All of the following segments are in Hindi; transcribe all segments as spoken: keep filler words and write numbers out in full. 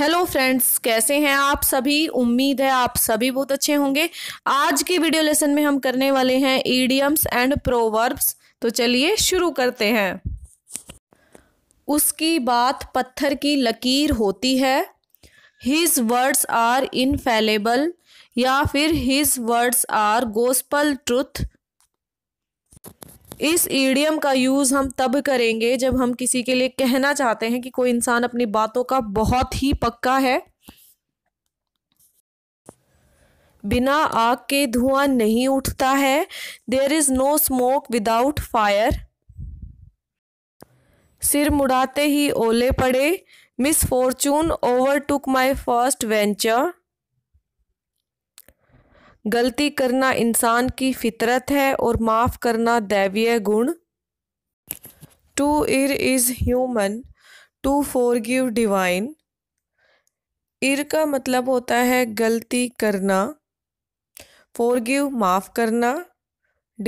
हेलो फ्रेंड्स, कैसे हैं आप सभी। उम्मीद है आप सभी बहुत अच्छे होंगे। आज के वीडियो लेसन में हम करने वाले हैं इडियम्स एंड प्रोवर्ब्स। तो चलिए शुरू करते हैं। उसकी बात पत्थर की लकीर होती है, हिज वर्ड्स आर इनफेलेबल, या फिर his words are gospel truth. इस इडियम का यूज़ हम तब करेंगे जब हम किसी के लिए कहना चाहते हैं कि कोई इंसान अपनी बातों का बहुत ही पक्का है, बिना आग के धुआं नहीं उठता है, there is no smoke without fire, सिर मुड़ाते ही ओले पड़े, misfortune overtook my first venture, गलती करना इंसान की फितरत है और माफ़ करना दैवीय गुण। To err is human, to forgive divine. Err का मतलब होता है गलती करना, फॉरगिव माफ़ करना,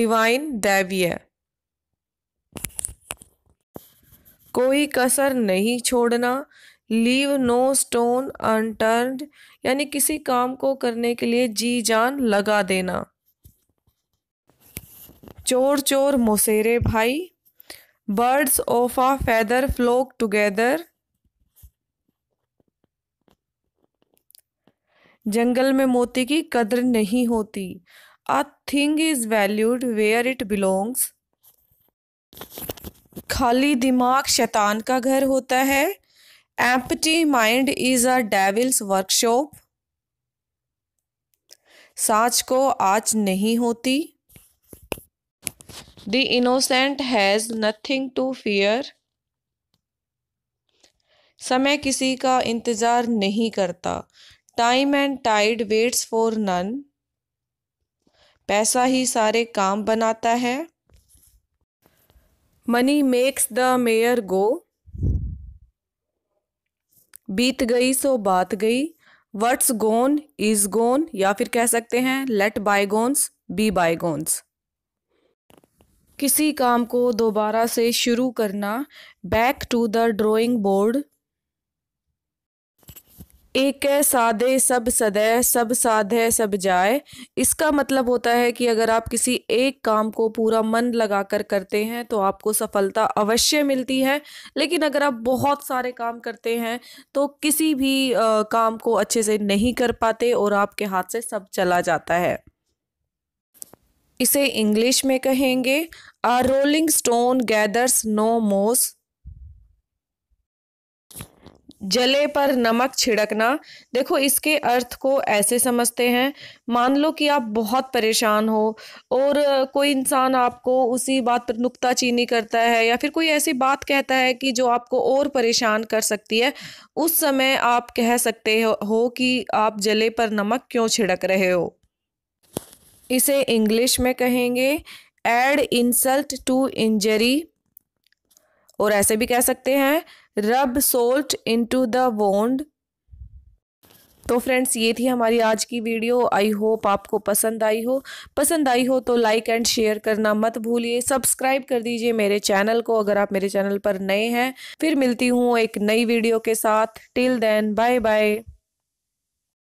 डिवाइन दैवीय। कोई कसर नहीं छोड़ना, लीव नो स्टोन अनटर्न्ड, यानी किसी काम को करने के लिए जी जान लगा देना। चोर चोर मोसेरे भाई, birds of a feather flock together, जंगल में मोती की कदर नहीं होती, a thing is valued where it belongs. खाली दिमाग शैतान का घर होता है, empty mind is a devil's workshop, साँच को आँच नहीं होती। The innocent has nothing to fear, समय किसी का इंतजार नहीं करता, time and tide waits for none, पैसा ही सारे काम बनाता है, मनी मेक्स द मेयर गो, बीत गई सो बात गई, व्हाट्स गॉन इज गॉन, या फिर कह सकते हैं लेट बायगॉन्स बी बायगॉन्स। किसी काम को दोबारा से शुरू करना, back to the drawing board. एक साधे सब सदै, सब साधे सब जाए, इसका मतलब होता है कि अगर आप किसी एक काम को पूरा मन लगाकर करते हैं तो आपको सफलता अवश्य मिलती है, लेकिन अगर आप बहुत सारे काम करते हैं तो किसी भी आ, काम को अच्छे से नहीं कर पाते और आपके हाथ से सब चला जाता है। इसे इंग्लिश में कहेंगे a rolling stone gathers no moss, जले पर नमक छिड़कना। देखो, इसके अर्थ को ऐसे समझते हैं, मान लो कि आप बहुत परेशान हो और कोई इंसान आपको उसी बात पर नुक्ताचीनी करता है या फिर कोई ऐसी बात कहता है कि जो आपको और परेशान कर सकती है, उस समय आप कह सकते हो कि आप जले पर नमक क्यों छिड़क रहे हो। इसे इंग्लिश में कहेंगे एड इंसल्ट टू इंजरी, और ऐसे भी कह सकते हैं rub salt into the wound. तो फ्रेंड्स, ये थी हमारी आज की वीडियो। आई होप आपको पसंद आई हो। पसंद आई हो तो लाइक एंड शेयर करना मत भूलिए। सब्सक्राइब कर दीजिए मेरे चैनल को अगर आप मेरे चैनल पर नए हैं। फिर मिलती हूँ एक नई वीडियो के साथ। Till then, bye bye.